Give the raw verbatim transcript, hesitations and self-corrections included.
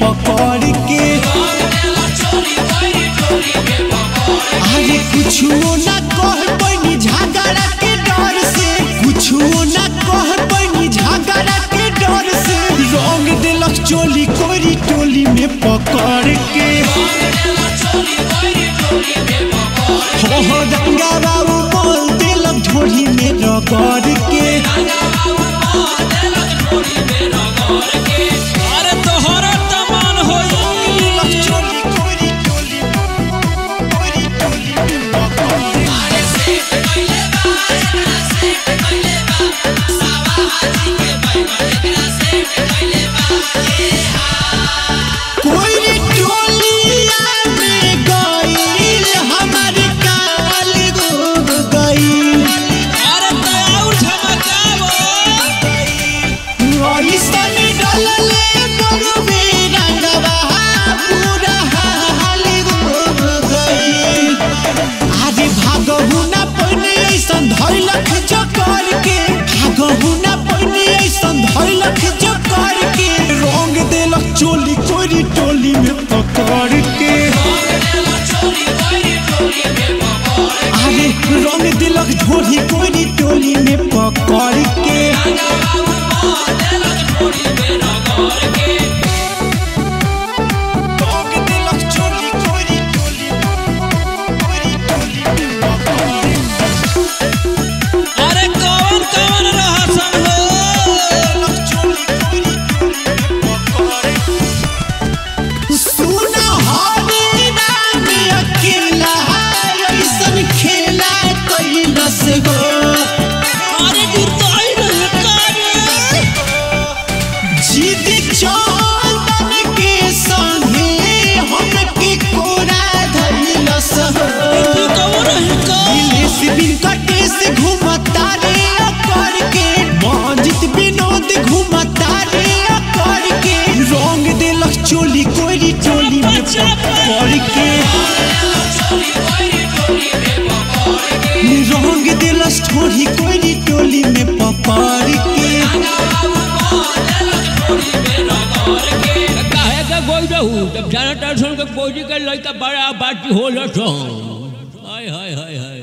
पकड़ के अरे कुछो ना कह बनी झगड़ा के डर से, कुछो ना कह बनी झगड़ा के डर से। रंग देलक चोली कोरी टोली में पकड़ के हो रंगा बाबू बोल देलक ढोली में रगड़ के। ढोली कोरी टोली में पकड़ के अरे कौन कौन रहा सब हो सुना हरी नाम अकेला ऐसन खेला अरे जीती चौदन के संगे हमके कोरा धैलस से घूमता रे करके मौजित विनोद घूमता रे करके। रंग देलक चोली कोरी टोली में पकड़ के रंग देलस ढोली कोरी टोली में पकड़ के। काहे के गोई रहू जब जाना टेंशन के कोई के लइका बड़ा बाटी होलस हाय हाय हाय हाय।